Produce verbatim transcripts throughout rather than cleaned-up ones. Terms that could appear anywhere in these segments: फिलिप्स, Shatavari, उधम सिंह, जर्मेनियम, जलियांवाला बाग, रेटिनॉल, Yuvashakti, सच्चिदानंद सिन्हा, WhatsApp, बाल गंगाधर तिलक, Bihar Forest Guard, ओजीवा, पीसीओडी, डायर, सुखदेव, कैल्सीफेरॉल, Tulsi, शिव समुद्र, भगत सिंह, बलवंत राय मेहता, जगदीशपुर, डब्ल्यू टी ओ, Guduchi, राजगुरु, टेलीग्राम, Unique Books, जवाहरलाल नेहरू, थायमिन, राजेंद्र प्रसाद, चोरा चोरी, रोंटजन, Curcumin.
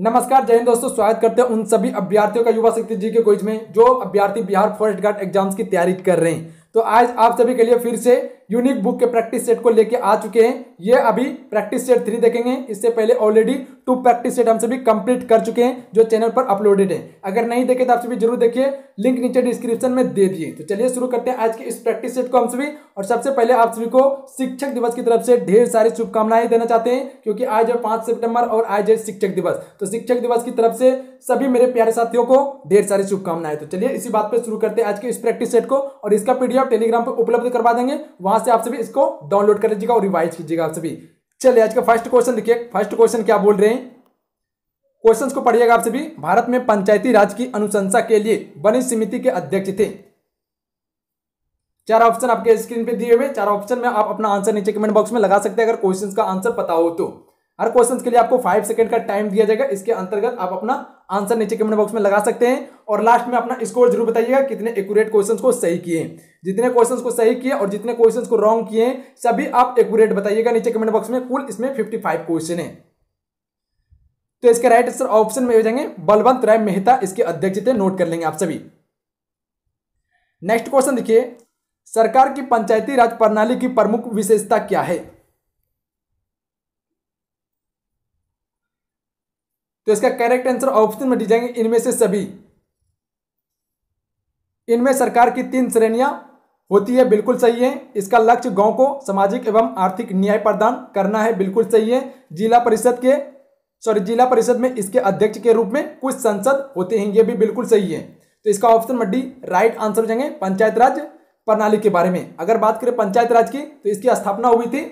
नमस्कार, जय हिंद दोस्तों। स्वागत करते हैं उन सभी अभ्यर्थियों का युवा शक्ति जी के क्विज में, जो अभ्यर्थी बिहार फॉरेस्ट गार्ड एग्जाम्स की तैयारी कर रहे हैं। तो आज आप सभी के लिए फिर से यूनिक बुक के प्रैक्टिस सेट को लेके आ चुके हैं। ये अभी प्रैक्टिस सेट थ्री देखेंगे। इससे पहले ऑलरेडी टू प्रैक्टिस सेट हम सभी कंप्लीट कर चुके हैं, जो चैनल पर अपलोडेड है। अगर नहीं देखे तो आप सभी जरूर देखिए, लिंक नीचे डिस्क्रिप्शन में दे दिए। तो चलिए शुरू करते हैं आज के इस प्रैक्टिस सेट को हम सभी। और सबसे पहले आप सभी को शिक्षक दिवस की तरफ से ढेर सारी शुभकामनाएं देना चाहते हैं, क्योंकि आज है पाँच सितंबर और आज है शिक्षक दिवस। तो शिक्षक दिवस की तरफ से सभी मेरे प्यारे साथियों को ढेर सारी शुभकामनाएं। तो चलिए इसी बात पर शुरू करते हैं आज के इस प्रैक्टिस सेट को, और इसका पीडीएफ टेलीग्राम पर उपलब्ध करवा देंगे। वहां से आप सभी इसको डाउनलोड कर लीजिएगा और रिवाइज कीजिएगा आप सभी। चलिए आज का फर्स्ट क्वेश्चन देखिए। फर्स्ट क्वेश्चन क्या बोल रहे हैं, क्वेश्चंस को पढ़िएगा आप सभी। भारत में पंचायती राज की अनुशंसा के लिए बनी समिति के अध्यक्ष थे। चार ऑप्शन आपके स्क्रीन पे दिए हुए, चार ऑप्शन में आप अपना आंसर नीचे कमेंट बॉक्स में लगा सकते हैं अगर क्वेश्चन का आंसर पता हो तो। हर क्वेश्चन के लिए आपको फाइव सेकंड का टाइम दिया जाएगा। इसके अंतर्गत आप अपना आंसर नीचे कमेंट बॉक्स में लगा सकते हैं, और लास्ट में अपना स्कोर जरूर बताइएगा कितने एक्यूरेट क्वेश्चंस को सही किए। जितने क्वेश्चंस को सही किए और जितने क्वेश्चंस को रॉन्ग किए सभी आप एक्यूरेट बताइएगा नीचे कमेंट बॉक्स में। कुल इसमें फिफ्टी फाइव क्वेश्चन है। तो इसके राइट आंसर ऑप्शन में हो जाएंगे बलवंत राय मेहता इसके अध्यक्ष थे। नोट कर लेंगे आप सभी। नेक्स्ट क्वेश्चन देखिए, सरकार की पंचायती राज प्रणाली की प्रमुख विशेषता क्या है। तो इसका करेक्ट आंसर ऑप्शन में दी जाएंगे इनमें से सभी। इनमें सरकार की तीन श्रेणियां होती है, बिल्कुल सही है। इसका लक्ष्य गांव को सामाजिक एवं आर्थिक न्याय प्रदान करना है, बिल्कुल सही है। जिला परिषद के सॉरी जिला परिषद में इसके अध्यक्ष के रूप में कुछ संसद होते हैं, ये भी बिल्कुल सही है। तो इसका ऑप्शन में डी राइट आंसर हो जाएंगे। पंचायत राज प्रणाली के बारे में अगर बात करें पंचायत राज की, तो इसकी स्थापना हुई थी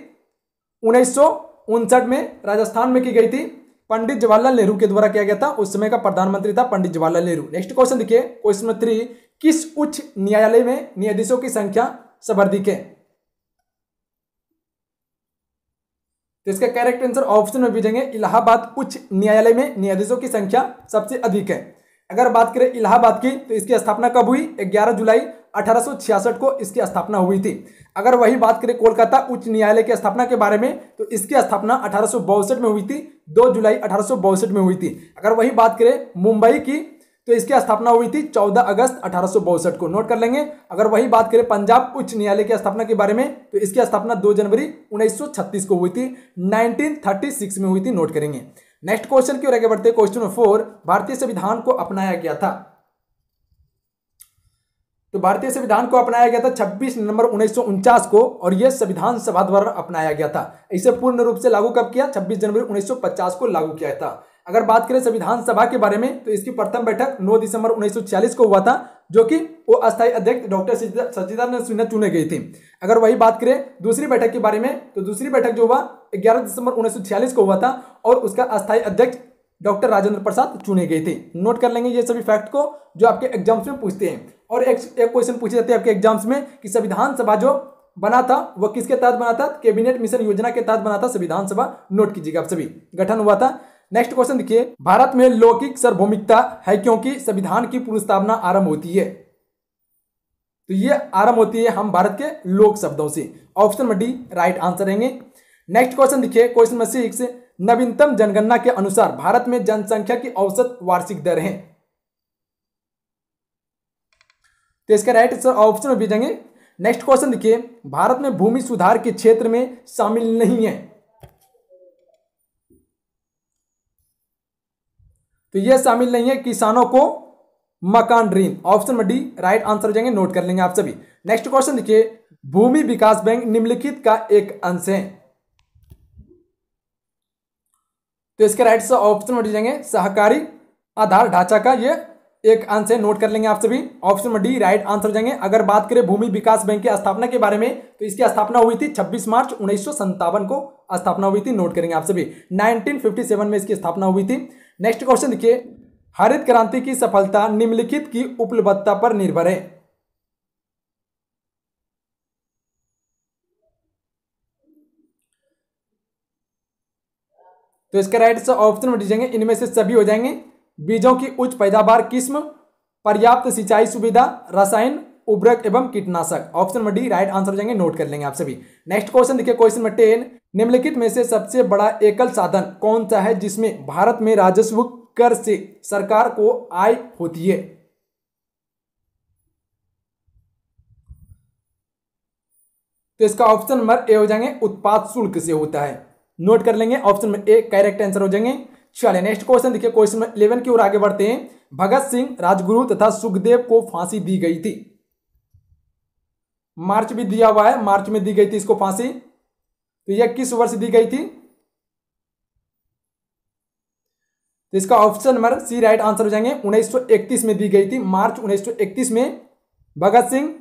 उन्नीस सौ उनसठ में, राजस्थान में की गई थी, पंडित जवाहरलाल नेहरू के द्वारा किया गया था। उस समय का प्रधानमंत्री था पंडित जवाहरलाल नेहरू। नेक्स्ट क्वेश्चन देखिए, क्वेश्चन नंबर थ्री, किस उच्च न्यायालय में न्यायाधीशों की संख्या सर्वाधिक है। तो इसका करेक्ट आंसर ऑप्शन में भेजेंगे इलाहाबाद उच्च न्यायालय में न्यायाधीशों की संख्या सबसे अधिक है। अगर बात करें इलाहाबाद की, तो इसकी स्थापना कब हुई, ग्यारह जुलाई अठारह सौ छियासठ को इसकी स्थापना हुई थी। अगर वही बात करें कोलकाता उच्च न्यायालय की स्थापना के बारे में, तो इसकी स्थापना अठारह सौ बासठ में हुई थी, दो जुलाई अठारह सौ बासठ में हुई थी। अगर वही बात करें मुंबई की, तो इसकी स्थापना हुई थी चौदह अगस्त अठारह सौ बासठ को। नोट कर लेंगे। अगर वही बात करें पंजाब उच्च न्यायालय की स्थापना के बारे में, तो इसकी स्थापना दो जनवरी उन्नीस सौ छत्तीस को हुई थी, नाइनटीन थर्टी सिक्स में हुई थी। नोट करेंगे। नेक्स्ट क्वेश्चन की ओर आगे बढ़ते हैं। क्वेश्चन नंबर फोर, भारतीय संविधान को अपनाया गया था। तो भारतीय संविधान को अपनाया गया था छब्बीस नवंबर उन्नीस सौ उनचास को, और यह संविधान सभा द्वारा अपनाया गया था। इसे पूर्ण रूप से लागू कब किया, छब्बीस जनवरी उन्नीस सौ पचास को लागू किया था। अगर बात करें संविधान सभा के बारे में, तो इसकी प्रथम बैठक नौ दिसंबर उन्नीस सौ छियालीस को हुआ था, जो कि वो अस्थायी अध्यक्ष डॉक्टर सच्चिदानंद सिन्हा चुने गए थे। अगर वही बात करें दूसरी बैठक के बारे में, तो दूसरी बैठक जो हुआ ग्यारह दिसंबर उन्नीस सौ छियालीस को हुआ था, और उसका अस्थायी अध्यक्ष डॉक्टर राजेंद्र प्रसाद चुने गए थे। नोट कर लेंगे ये सभी फैक्ट को, जो आपके एग्जाम्स में पूछते हैं। और एक एक क्वेश्चन पूछे जाते हैं आपके एग्जाम्स में कि संविधान सभा जो बना था वह किसके तहत बना था, कैबिनेट मिशन योजना के तहत बना था संविधान सभा। नोट कीजिएगा आप सभी, गठन हुआ था। नेक्स्ट क्वेश्चन देखिए, भारत में लौकिक सार्वभौमिकता है क्योंकि संविधान की पूर्व स्थापना आरंभ होती है। तो ये आरंभ होती है हम भारत के लोक शब्दों से। Option number D right answer रहेंगे। नेक्स्ट क्वेश्चन देखिए, क्वेश्चन नंबर सिक्स, नवीनतम जनगणना के अनुसार भारत में जनसंख्या की औसत वार्षिक दर है। तो इसका राइट आंसर ऑप्शन में भेजेंगे। नेक्स्ट क्वेश्चन देखिए, भारत में भूमि सुधार के क्षेत्र में शामिल नहीं है। तो यह शामिल नहीं है किसानों को मकान ऋण। ऑप्शन में डी राइट आंसर हो जाएंगे। नोट कर लेंगे आप सभी। नेक्स्ट क्वेश्चन देखिए, भूमि विकास बैंक निम्नलिखित का एक अंश है। तो इसका राइट आंसर ऑप्शन में भेजेंगे सहकारी आधार ढांचा का यह एक आंसर। नोट कर लेंगे आप सभी। Option number D right answer हो जाएंगे। अगर बात करें भूमि विकास बैंक की स्थापना के बारे में, तो इसकी स्थापना हुई थी छब्बीस मार्च उन्नीस सौ सत्तावन को स्थापना हुई थी। नोट करेंगे आप सभी, उन्नीस सौ सत्तावन में इसकी स्थापना हुई थी। नेक्स्ट क्वेश्चन देखिए, हरित क्रांति की सफलता निम्नलिखित की उपलब्धता पर निर्भर है। तो इसका right answer option number D जाएंगे, इनमें से सभी हो जाएंगे। बीजों की उच्च पैदावार, किस्म, पर्याप्त सिंचाई सुविधा, रसायन, उर्वरक एवं कीटनाशक। Option number D right answer हो जाएंगे। नोट कर लेंगे आप सभी। नेक्स्ट क्वेश्चन देखिए, क्वेश्चन नंबर टेन, निम्नलिखित में से सबसे बड़ा एकल साधन कौन सा है जिसमें भारत में राजस्व कर से सरकार को आय होती है? तो इसका ऑप्शन नंबर ए हो जाएंगे उत्पाद शुल्क से होता है। नोट कर लेंगे option number A correct answer हो जाएंगे। चलिए नेक्स्ट क्वेश्चन देखिए, क्वेश्चन नंबर इलेवन की ओर आगे बढ़ते हैं। भगत सिंह, राजगुरु तथा सुखदेव को फांसी दी गई थी। मार्च भी दिया हुआ है, मार्च में दी गई थी इसको फांसी। तो यह किस वर्ष दी गई थी? तो इसका option number C right answer हो जाएंगे। उन्नीस सौ इकतीस में दी गई थी, मार्च उन्नीस सौ इकतीस में भगत सिंह,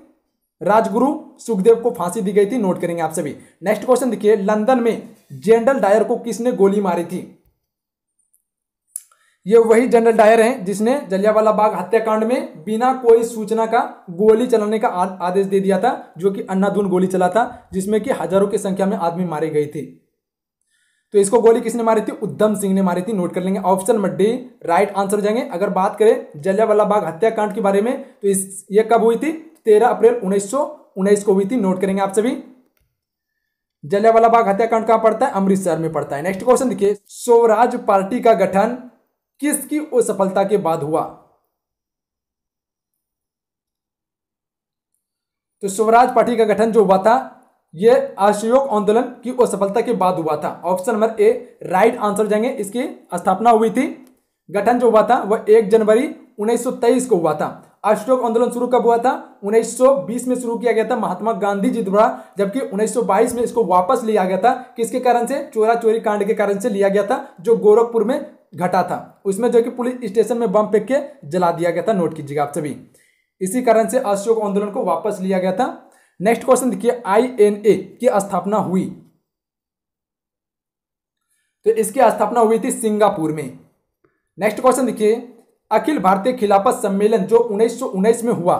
राजगुरु, सुखदेव को फांसी दी गई थी। नोट करेंगे आप सभी। नेक्स्ट क्वेश्चन देखिए, लंदन में जनरल डायर को किसने गोली मारी थी? ये वही जनरल डायर हैं जिसने जलियांवाला बाग हत्याकांड में बिना कोई सूचना का गोली चलाने का आदेश दे दिया था, जो कि अंधाधुंध गोली चला था, जिसमें कि हजारों की संख्या में आदमी मारे गए थे। तो इसको गोली किसने मारी थी? उधम सिंह ने मारी थी। नोट कर लेंगे option number D right answer हो जाएंगे। अगर बात करें जलियांवाला बाग हत्याकांड के बारे में तो इस ये कब हुई थी? तेरह अप्रैल उन्नीस सौ उन्नीस को हुई थी। नोट करेंगे आप सभी। जलियांवाला बाग हत्याकांड कहाँ पड़ता है? अमृतसर में पड़ता है। नेक्स्ट क्वेश्चन देखिए, स्वराज पार्टी का गठन किसकी असफलता के बाद हुआ? तो स्वराज पार्टी का गठन जो हुआ था यह असहयोग आंदोलन की असफलता के बाद हुआ था। Option number A right answer जाएंगे। इसकी स्थापना हुई थी, गठन जो हुआ था वह एक जनवरी उन्नीस सौ तेईस को हुआ था। असहयोग आंदोलन शुरू कब हुआ था? उन्नीस सौ बीस में शुरू किया गया था महात्मा गांधी जी द्वारा, जबकि उन्नीस सौ बाईस में इसको वापस लिया गया था। किसके कारण से? चोरा चोरी कांड के कारण से लिया गया था, जो गोरखपुर में घटा था, उसमें जो कि पुलिस स्टेशन में बम फेंक के जला दिया गया था। नोट कीजिएगा आप सभी। इसी कारण से असहयोग आंदोलन को वापस लिया गया था। नेक्स्ट क्वेश्चन देखिए, आई एन ए की स्थापना हुई, तो इसकी स्थापना हुई थी सिंगापुर में। नेक्स्ट क्वेश्चन देखिए, अखिल भारतीय खिलाफत सम्मेलन जो उन्नीस सौ उन्नीस में हुआ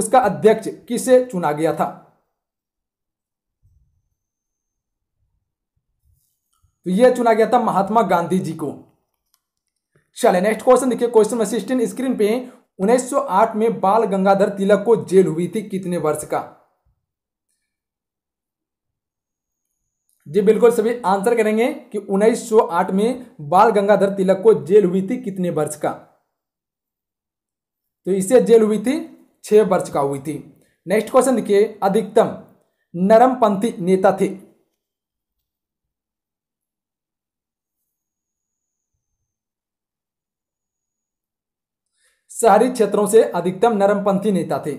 उसका अध्यक्ष किसे चुना गया था? तो यह चुना गया था महात्मा गांधी जी को। चलिए नेक्स्ट क्वेश्चन देखिए, क्वेश्चन नंबर सिक्सटीन स्क्रीन पे। उन्नीस सौ आठ में बाल गंगाधर तिलक को जेल हुई थी, कितने वर्ष का? जी बिल्कुल सभी आंसर करेंगे कि उन्नीस सौ आठ में बाल गंगाधर तिलक को जेल हुई थी कितने वर्ष का? तो इसे जेल हुई थी छह वर्ष का हुई थी। नेक्स्ट क्वेश्चन देखिए, अधिकतम नरमपंथी नेता थे। शहरी क्षेत्रों से अधिकतम नरमपंथी नेता थे।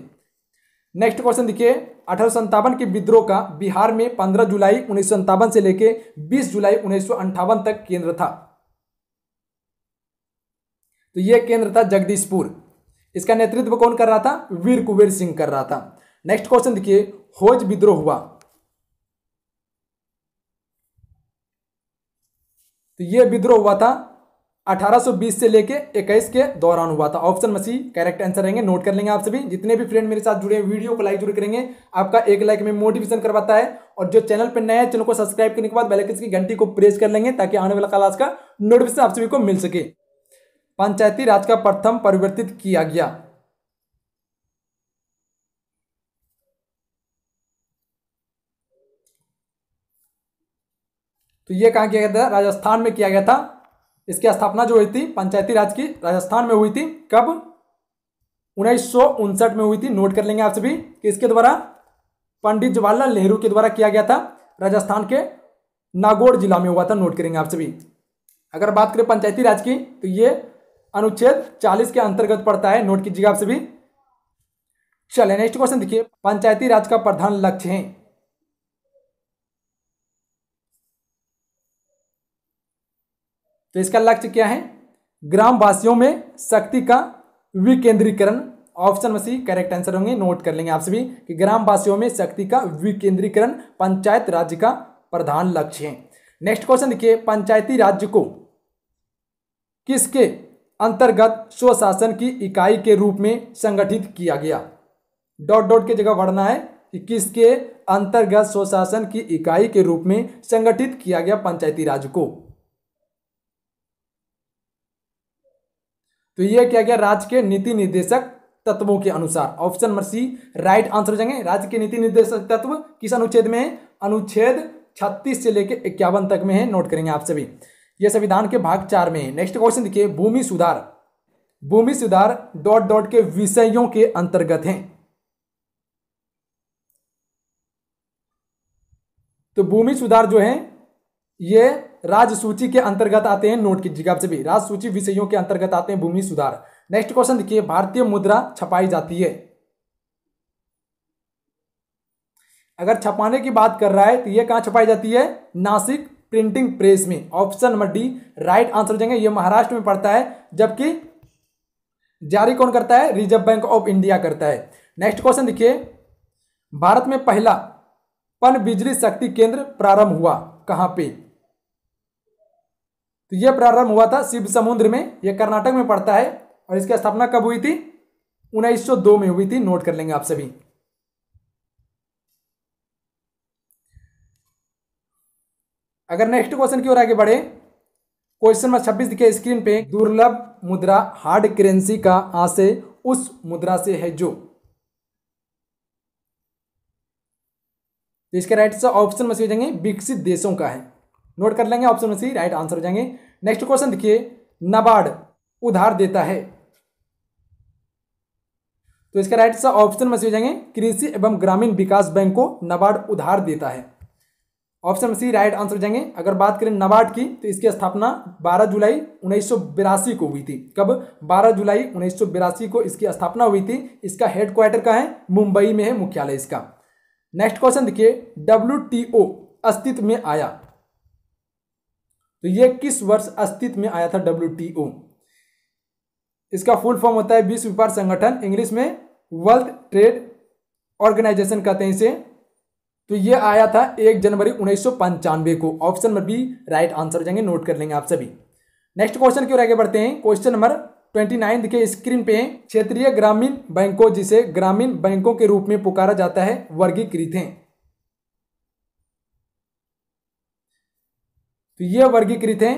नेक्स्ट क्वेश्चन देखिए, अठारह सौ सत्तावन के विद्रोह का बिहार में पंद्रह जुलाई उन्नीस सौ सत्तावन से लेकर बीस जुलाई उन्नीस सौ अंठावन तक केंद्र था। तो यह केंद्र था जगदीशपुर। इसका नेतृत्व कौन कर रहा था? वीर कुंवर सिंह कर रहा था। नेक्स्ट क्वेश्चन देखिए, होज विद्रोह हुआ, तो यह विद्रोह हुआ था अठारह सौ बीस से लेके इक्कीस के दौरान हुआ था। ऑप्शन में सी करेक्ट आंसर रहेंगे। नोट कर लेंगे आप सभी। जितने भी फ्रेंड मेरे साथ जुड़े हैं वीडियो को लाइक जरूर करेंगे, आपका एक लाइक में मोटिवेशन करवाता है। और जो चैनल पर नए हैं चैनल को सब्सक्राइब करने के बाद बेल आइकन की घंटी को प्रेस कर लेंगे ताकि आने वाला क्लास का नोटिफिकेशन आप सभी को मिल सके। पंचायती राज का प्रथम परिवर्तित किया गया, तो यह कहाँ किया गया था? राजस्थान में किया गया था। इसकी स्थापना जो हुई थी पंचायती राज की राजस्थान में हुई थी। कब? उन्नीस सौ उनसठ में हुई थी। नोट कर लेंगे आप सभी। किसके द्वारा? पंडित जवाहरलाल नेहरू के द्वारा किया गया था। राजस्थान के नागौर जिला में हुआ था। नोट करेंगे आप सभी। अगर बात करें पंचायती राज की तो ये अनुच्छेद चालीस के अंतर्गत पड़ता है। नोट कीजिएगा आप सभी। चलिए नेक्स्ट क्वेश्चन देखिए, पंचायती राज का प्रधान लक्ष्य है। तो इसका लक्ष्य क्या है? ग्रामवासियों में शक्ति का विकेंद्रीकरण। ऑप्शन में सी करेक्ट आंसर होंगे। नोट कर लेंगे आप सभी कि ग्रामवासियों में शक्ति का विकेंद्रीकरण पंचायत राज्य का प्रधान लक्ष्य है। नेक्स्ट क्वेश्चन देखिए, पंचायती राज्य को किसके अंतर्गत स्वशासन की इकाई के रूप में संगठित किया गया? डॉट डॉट की जगह बढ़ना है कि किसके अंतर्गत स्वशासन की इकाई के रूप में संगठित किया गया पंचायती राज को। तो यह क्या गया? राज्य के नीति निर्देशक तत्वों के अनुसार। Option number C right answer हो जाएंगे। राज्य के नीति निर्देशक तत्व किस अनुच्छेद में है? अनुच्छेद छत्तीस से लेकर इक्यावन तक में है, नोट करेंगे आप सभी। यह संविधान के भाग चार में है। नेक्स्ट क्वेश्चन देखिए, भूमि सुधार, भूमि सुधार डॉट डॉट के विषयों के अंतर्गत हैं। तो भूमि सुधार जो है ये राज्य सूची के अंतर्गत आते हैं, नोट कीजिएगा आप सभी, राज्य सूची विषयों के अंतर्गत आते हैं भूमि सुधार। नेक्स्ट क्वेश्चन देखिए, भारतीय मुद्रा छपाई जाती है। अगर छपाने की बात कर रहा है तो ये कहां छपाई जाती है? नासिक प्रिंटिंग प्रेस में। Option number D right answer हो जाएंगे। ये महाराष्ट्र में पड़ता है, जबकि जारी कौन करता है? रिजर्व बैंक ऑफ इंडिया करता है। नेक्स्ट क्वेश्चन देखिए, भारत में पहला पन बिजली शक्ति केंद्र प्रारंभ हुआ कहां पे? तो यह प्रारंभ हुआ था शिव समुद्र में, यह कर्नाटक में पड़ता है, और इसकी स्थापना कब हुई थी? उन्नीस सौ दो में हुई थी, नोट कर लेंगे आप सभी। अगर नेक्स्ट क्वेश्चन की ओर आगे बढ़े, क्वेश्चन नंबर छब्बीस दिखे स्क्रीन पे, दुर्लभ मुद्रा हार्ड करेंसी का आशय उस मुद्रा से है जो, इसका राइट आंसर ऑप्शन में सी हो जाएंगे विकसित देशों का है, नोट कर लेंगे ऑप्शन में सी राइट आंसर हो जाएंगे। नेक्स्ट क्वेश्चन देखिए, नाबार्ड उधार देता है, तो इसका राइट आंसर ऑप्शन में सी हो जाएंगे कृषि एवं ग्रामीण विकास बैंक को नाबार्ड उधार देता है, ऑप्शन सी राइट आंसर हो जाएंगे। अगर बात करें नाबार्ड की तो इसकी स्थापना बारह जुलाई उन्नीस सौ बिरासी को हुई थी। कब? बारह जुलाई उन्नीस सौ बिरासी को इसकी स्थापना हुई थी। इसका हेडक्वार्टर कहाँ है? मुंबई में है मुख्यालय इसका। नेक्स्ट क्वेश्चन देखिए, डब्ल्यू टी ओ अस्तित्व में आया, तो यह किस वर्ष अस्तित्व में आया था डब्ल्यू टी ओ? इसका फुल फॉर्म होता है विश्व व्यापार संगठन, इंग्लिश में वर्ल्ड ट्रेड ऑर्गेनाइजेशन कहते हैं इसे। तो ये आया था एक जनवरी उन्नीस सौ पंचानवे को, option number B right answer जाएंगे, नोट कर लेंगे आप सभी। नेक्स्ट क्वेश्चन की ओर आगे बढ़ते हैं, क्वेश्चन नंबर उनतीस देखिए स्क्रीन पे, क्षेत्रीय ग्रामीण बैंकों जिसे ग्रामीण बैंकों के रूप में पुकारा जाता है वर्गीकृत हैं, तो ये वर्गीकृत हैं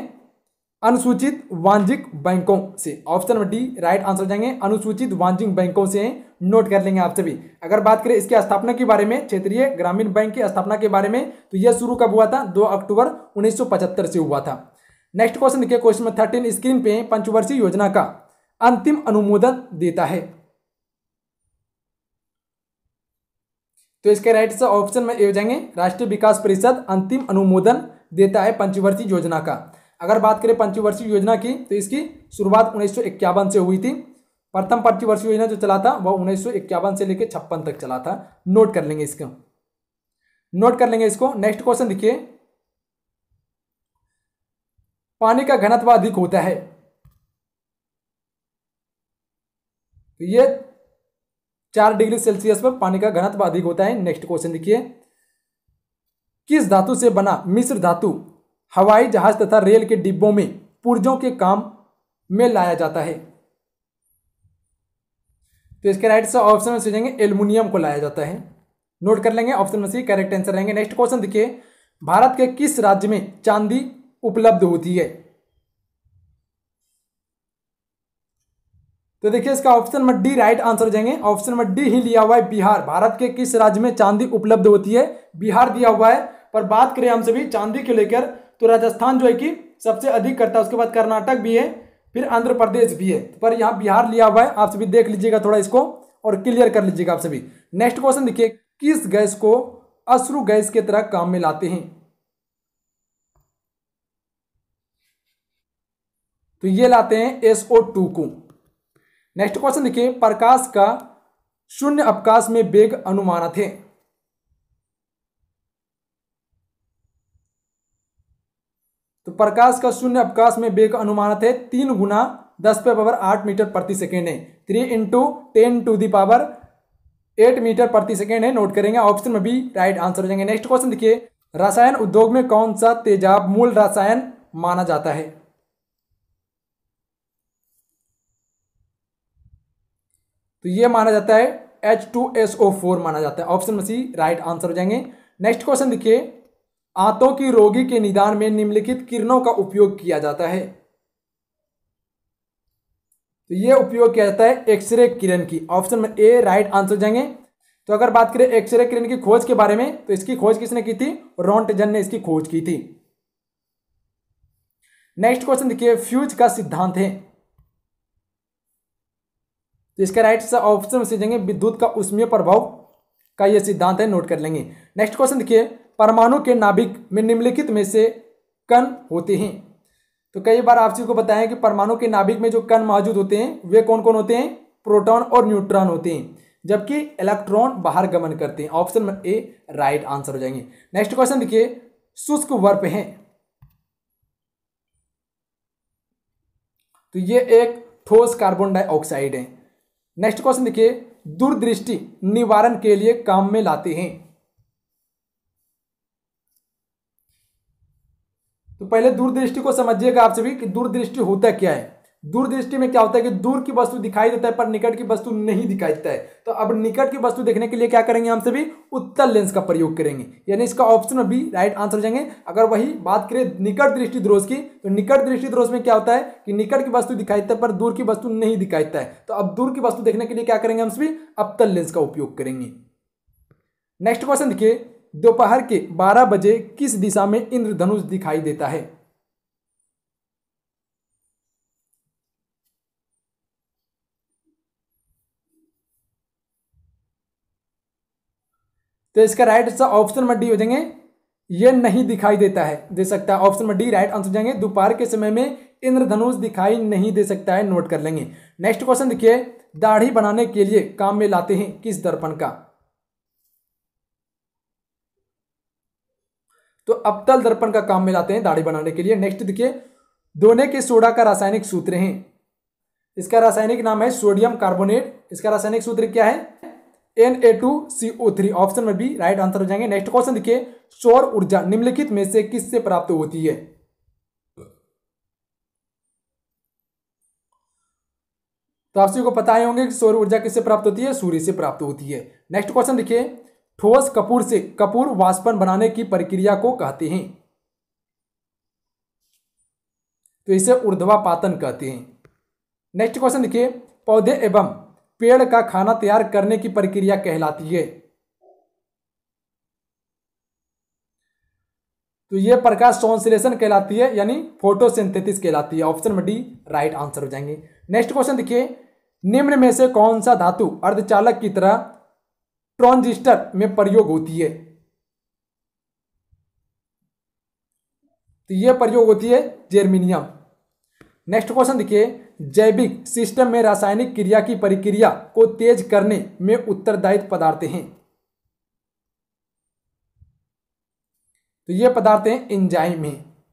अनुसूचित वाणिज्यिक बैंकों से, option number D right answer जाएंगे, अनुसूचित वाणिज्यिक बैंकों से हैं, नोट कर लेंगे आप सभी। अगर बात करें इसकी स्थापना के बारे में, क्षेत्रीय ग्रामीण बैंक की स्थापना के बारे में, तो यह शुरू कब हुआ था? दो अक्टूबर उन्नीस सौ पचहत्तर से हुआ था। नेक्स्ट क्वेश्चन देखिए, क्वेश्चन नंबर थर्टीन स्क्रीन पे, पंचवर्षीय योजना का अंतिम अनुमोदन देता है, तो इसके राइट से ऑप्शन में ए हो जाएंगे राष्ट्रीय विकास परिषद अंतिम अनुमोदन देता है पंचवर्षीय योजना का। अगर बात करें पंचवर्षीय योजना की तो इसकी शुरुआत उन्नीस सौ इक्यावन से हुई थी। प्रथम पंचवर्षीय योजना जो चला था वह उन्नीस सौ इक्यावन से लेकर छप्पन तक चला था, नोट कर लेंगे इसको, नोट कर लेंगे इसको। नेक्स्ट क्वेश्चन देखिए, पानी का घनत्व अधिक होता है, तो ये चार डिग्री सेल्सियस पर पानी का घनत्व अधिक होता है। नेक्स्ट क्वेश्चन देखिए, किस धातु से बना मिश्र धातु हवाई जहाज तथा रेल के डिब्बों में पुर्जों के काम में लाया जाता है, तो इसके राइट से ऑप्शन में सोचेंगे एल्युमिनियम को लाया जाता है, नोट कर लेंगे ऑप्शन में सी करेक्ट आंसर रहेंगे। नेक्स्ट क्वेश्चन देखिए, भारत के किस राज्य में चांदी उपलब्ध होती है, तो देखिए इसका option number D right answer जाएंगे, ऑप्शन नंबर डी ही लिया हुआ है बिहार। भारत के किस राज्य में चांदी उपलब्ध होती है? बिहार दिया हुआ है। पर बात करें हम सभी चांदी के लेकर तो राजस्थान जो है कि सबसे अधिक करता है, उसके बाद कर्नाटक भी है, फिर आंध्र प्रदेश भी है, पर यहाँ बिहार लिया हुआ है। आप सभी देख लीजिएगा थोड़ा इसको और क्लियर कर लीजिएगा आप सभी। नेक्स्ट क्वेश्चन देखिए, किस गैस को अश्रु गैस के तरह काम में लाते हैं, तो ये लाते हैं एस ओ टू को। नेक्स्ट क्वेश्चन देखिए, प्रकाश का शून्य अवकाश में वेग अनुमानित है, तो प्रकाश का शून्य अवकाश में वेग अनुमानित है तीन गुना दस पे पावर आठ मीटर प्रति सेकेंड है, three into ten to the power eight metre प्रति सेकेंड है, नोट करेंगे ऑप्शन में बी राइट आंसर हो जाएंगे। नेक्स्ट क्वेश्चन देखिए, रसायन उद्योग में कौन सा तेजाब मूल रसायन माना जाता है, तो यह माना जाता है H two S O four माना जाता है, ऑप्शन में सी राइट आंसर हो जाएंगे। नेक्स्ट क्वेश्चन देखिए, आंतों की रोगी के निदान में निम्नलिखित किरणों का उपयोग किया जाता है, तो यह उपयोग किया जाता है एक्सरे किरण की, ऑप्शन में ए राइट आंसर जाएंगे। तो अगर बात करें एक्सरे किरण की खोज के बारे में, तो इसकी खोज किसने की थी? रोंटजन ने इसकी खोज की थी। नेक्स्ट क्वेश्चन देखिए, फ्यूज का सिद्धांत है, तो इसका राइट ऑप्शन से देंगे विद्युत का उष्मीय प्रभाव का यह सिद्धांत है, नोट कर लेंगे। नेक्स्ट क्वेश्चन देखिए, परमाणु के नाभिक में निम्नलिखित में से कण होते हैं। तो कई बार आपसी को बताया कि परमाणु के नाभिक में जो कण मौजूद होते हैं वे कौन कौन होते हैं? प्रोटॉन और न्यूट्रॉन होते हैं, जबकि इलेक्ट्रॉन बाहर गमन करते हैं। ऑप्शन ए राइट आंसर हो जाएंगे। नेक्स्ट क्वेश्चन देखिए, शुष्क वर्प है, तो ये एक ठोस कार्बन डाइऑक्साइड है। नेक्स्ट क्वेश्चन देखिए, दूरदृष्टि निवारण के लिए काम में लाते हैं। तो पहले दूरदृष्टि को समझिएगा आप सभी कि दूरदृष्टि होता क्या है। दूरदृष्टि में क्या होता है कि दूर की वस्तु दिखाई देता है पर निकट की वस्तु नहीं दिखाई देता है। तो अब निकट की वस्तु देखने के लिए क्या करेंगे हम सभी? उत्तल लेंस का प्रयोग करेंगे, यानी इसका ऑप्शन बी राइट आंसर हो जाएंगे। अगर वही बात करें निकट दृष्टि दोष की, तो निकट दृष्टि दोष में क्या होता है कि निकट की वस्तु दिखाई देता है पर दूर की वस्तु नहीं दिखाई देता है। तो अब दूर की वस्तु देखने के लिए क्या करेंगे हम सभी? अवतल लेंस का उपयोग करेंगे। नेक्स्ट क्वेश्चन देखिए, दोपहर के बारह बजे किस दिशा में इंद्रधनुष दिखाई देता है? तो इसका right answer option number D हो जाएंगे, ये नहीं दिखाई देता है, दे सकता है। Option number D right answer हो जाएंगे, दोपहर के समय में इंद्रधनुष दिखाई नहीं दे सकता है, नोट कर लेंगे। नेक्स्ट क्वेश्चन देखिए, दाढ़ी बनाने के लिए काम में लाते हैं किस दर्पण का? तो अवतल दर्पण का काम में लाते हैं दाढ़ी बनाने के लिए। नेक्स्ट देखिए, दोने के सोडा का रासायनिक सूत्र है, इसका रासायनिक नाम है सोडियम कार्बोनेट, इसका रासायनिक सूत्र क्या है? N A two C O three. Option में भी राइट आंसर हो जाएंगे। नेक्स्ट क्वेश्चन देखिए, सौर ऊर्जा निम्नलिखित में से किससे प्राप्त होती है? तो आप सभी को पता ही होंगे कि सौर ऊर्जा किससे प्राप्त होती है? सूर्य से प्राप्त होती है। नेक्स्ट क्वेश्चन देखिए, ठोस कपूर से कपूर वाष्पन बनाने की प्रक्रिया को कहते हैं, तो इसे ऊर्ध्वापातन कहते हैं। नेक्स्ट क्वेश्चन देखिए, पौधे एवं पेड़ का खाना तैयार करने की प्रक्रिया कहलाती है, तो यह प्रकाश संश्लेषण कहलाती है, यानी फोटोसिंथेसिस कहलाती है। ऑप्शन में डी राइट आंसर हो जाएंगे। नेक्स्ट क्वेश्चन देखिए, निम्न में से कौन सा धातु अर्धचालक की तरह ट्रांजिस्टर में प्रयोग होती है? तो यह प्रयोग होती है जर्मेनियम। नेक्स्ट क्वेश्चन देखिए, जैविक सिस्टम में रासायनिक क्रिया की प्रक्रिया को तेज करने में उत्तरदायी पदार्थ हैं, तो ये पदार्थ हैं एंजाइम हैं।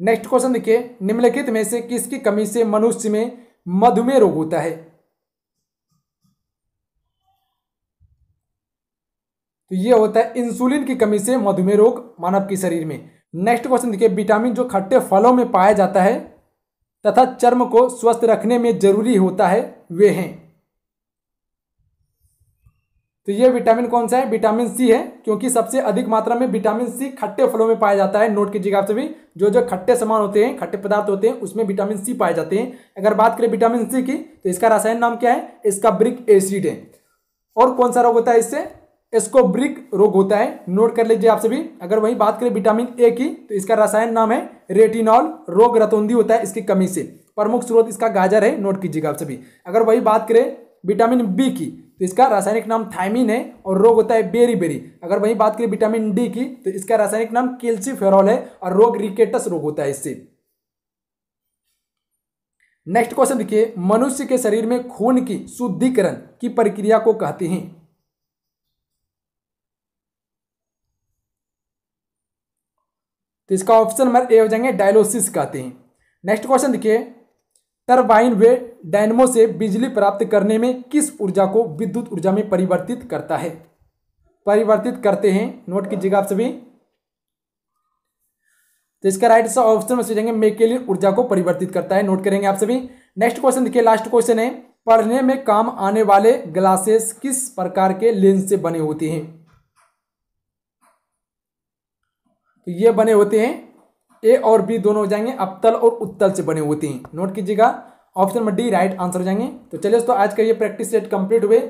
नेक्स्ट क्वेश्चन देखिए, निम्नलिखित में से किसकी कमी से मनुष्य में मधुमेह रोग होता है? तो ये होता है इंसुलिन की कमी से मधुमेह रोग मानव के शरीर में। नेक्स्ट क्वेश्चन देखिए, विटामिन जो खट्टे फलों में पाया जाता है तथा चर्म को स्वस्थ रखने में जरूरी होता है वे हैं, तो ये विटामिन कौन सा है? विटामिन सी है, क्योंकि सबसे अधिक मात्रा में विटामिन सी खट्टे फलों में पाया जाता है। नोट कीजिएगा आप सभी, जो जो खट्टे सामान होते हैं, खट्टे पदार्थ होते हैं, उसमें विटामिन सी पाए जाते हैं। अगर बात करें विटामिन सी की, तो इसका रासायनिक नाम क्या है? इसका ब्रिक एसिड है। और कौन सा रोग होता है इससे? इसको ब्रिक रोग होता है, नोट कर लीजिए आप सभी। अगर वही बात करें विटामिन ए की, तो इसका रासायनिक नाम है रेटिनॉल, रोग रतौंधी होता है इसकी कमी से, प्रमुख स्रोत इसका गाजर है, नोट कीजिएगा आप सभी। अगर वही बात करें विटामिन बी की, तो इसका रासायनिक नाम थायमिन है और रोग होता है बेरी बेरी। अगर वही बात करें विटामिन डी की, तो इसका रासायनिक नाम कैल्सीफेरॉल है और रोग रिकेटस रोग होता है इससे। नेक्स्ट क्वेश्चन देखिए, मनुष्य के शरीर में खून की शुद्धिकरण की प्रक्रिया को कहते हैं, तो इसका ऑप्शन नंबर ए हो जाएंगे, डायलिसिस कहते हैं। नेक्स्ट क्वेश्चन देखिए, टरबाइन वे डायनेमो से बिजली प्राप्त करने में किस ऊर्जा को विद्युत ऊर्जा में परिवर्तित करता है? परिवर्तित करते हैं, नोट कीजिएगा आप सभी। तो इसका राइट आंसर ऑप्शन में हो जाएंगे, मैकेलिन ऊर्जा को परिवर्तित करता है, नोट करेंगे आप सभी। नेक्स्ट क्वेश्चन देखिए, लास्ट क्वेश्चन है, पढ़ने में काम आने वाले ग्लासेस किस प्रकार के लेंस से बने होते हैं? तो ये बने होते हैं ए और बी दोनों हो जाएंगे, अवतल और उत्तल से बने होते हैं, नोट कीजिएगा। Option number D right answer हो जाएंगे। तो चलिए दोस्तों, आज का ये प्रैक्टिस सेट कंप्लीट हुए।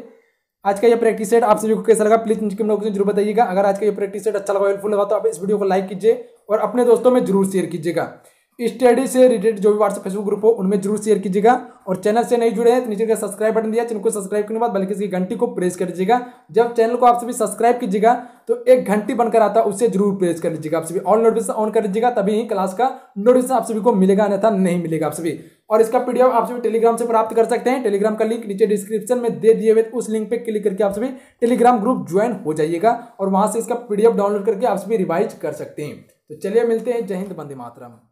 आज का ये प्रैक्टिस सेट आप सभी को कैसा लगा प्लीज नीचे कमेंट बॉक्स में जरूर बताइएगा। अगर आज का ये प्रैक्टिस सेट अच्छा लगा, हेल्पफुल लगा तो आप इस वीडियो को लाइक कीजिए और अपने दोस्तों में जरूर शेयर कीजिएगा। स्टडी से रिलेटेड जो भी व्हाट्सएप फेसबुक ग्रुप हो उनमें जरूर शेयर कीजिएगा। और चैनल से नहीं जुड़े हैं तो नीचे का सब्सक्राइब बटन दिया, चैनल को सब्सक्राइब करने के बाद बल्कि इसकी घंटी को प्रेस कर दीजिएगा। जब चैनल को आप सभी सब्सक्राइब कीजिएगा तो एक घंटी बनकर आता है उससे जरूर प्रेस कर लीजिएगा। आप सभी ऑल नोटिफिकेशन ऑन कर दीजिएगा, तभी ही क्लास का नोटिफिकेशन आप सभी को मिलेगा, अन्यथा नहीं मिलेगा आप सभी। और इसका पीडीएफ आप सभी टेलीग्राम से प्राप्त कर सकते हैं। टेलीग्राम का लिंक नीचे डिस्क्रिप्शन में दे दिए हुए, उस लिंक पे क्लिक करके आप सभी टेलीग्राम ग्रुप ज्वाइन हो जाइएगा और वहां से इसका पीडीएफ डाउनलोड करके आप सभी रिवाइज कर सकते हैं। तो चलिए मिलते हैं। जय हिंद, वंदे मातरम।